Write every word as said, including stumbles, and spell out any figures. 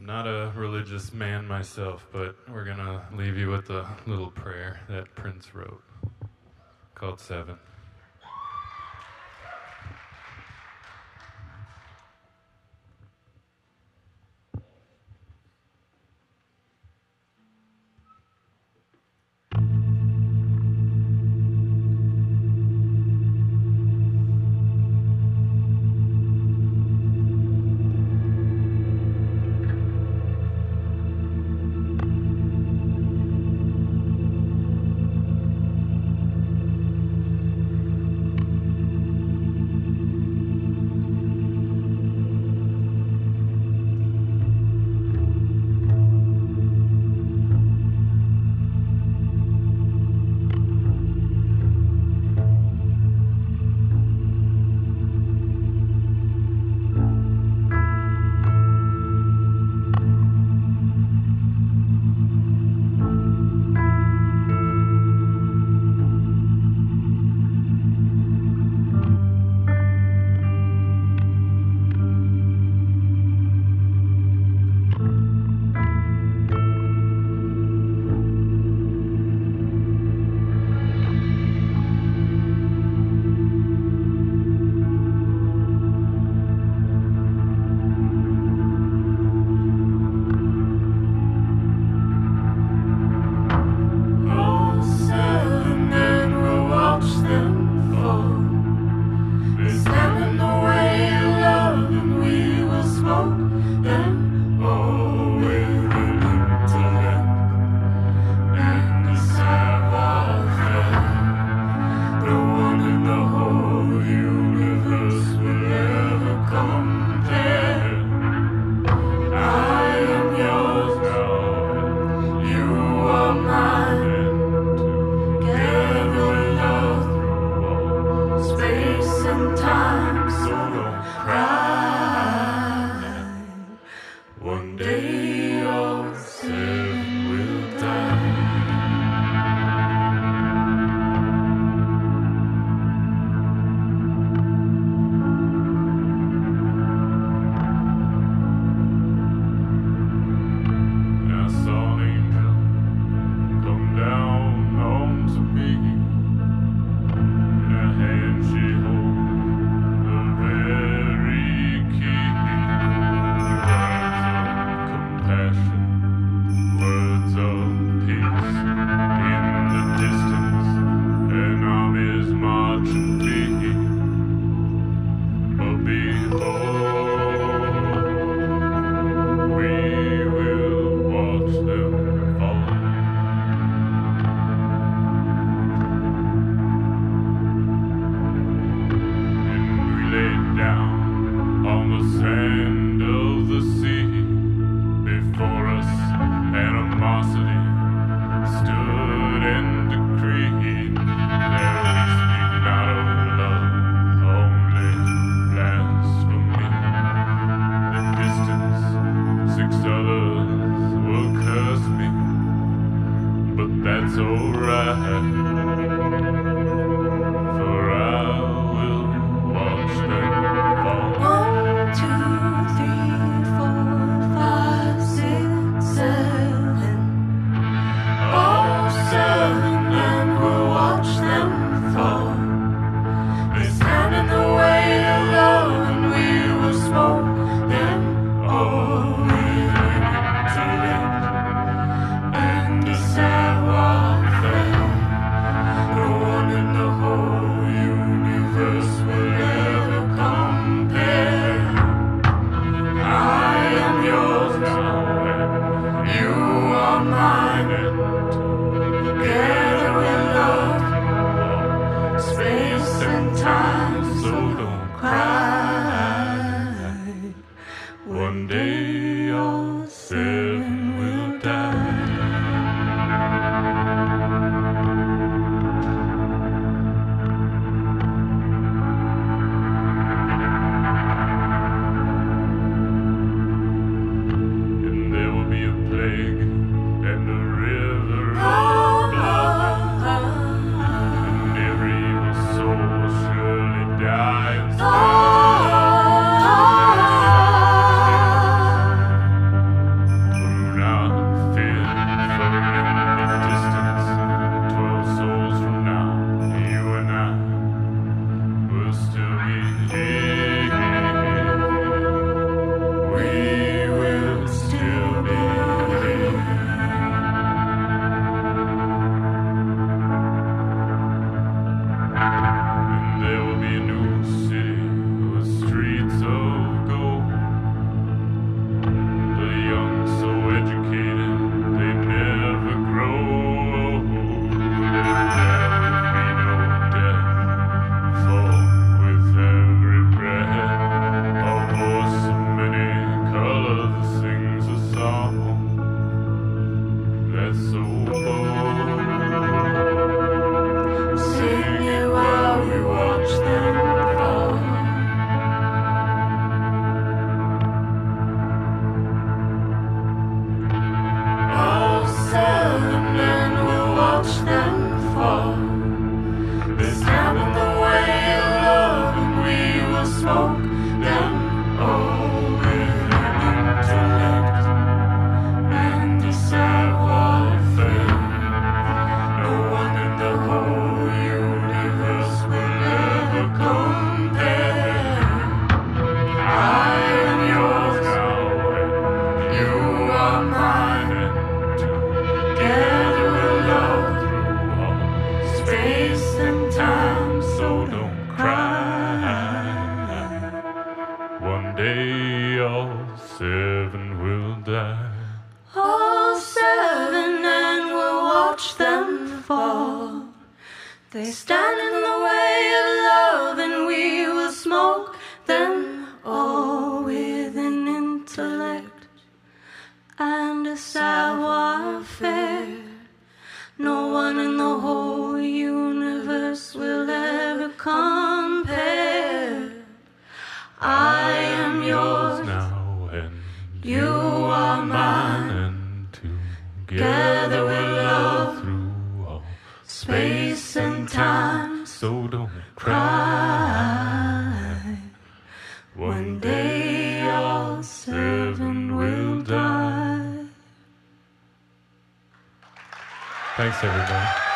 I'm not a religious man myself, but we're going to leave you with a little prayer that Prince wrote called Seven. seven will die. All seven, and we'll watch them fall. They stand in the way of love, and we will smoke them all with an intellect and a savoir-faire. No one in the whole universe will ever compare. I am yours now, and you are mine, and together we'll love through all space and time. So don't cry. One day all seven will die. Thanks, everybody.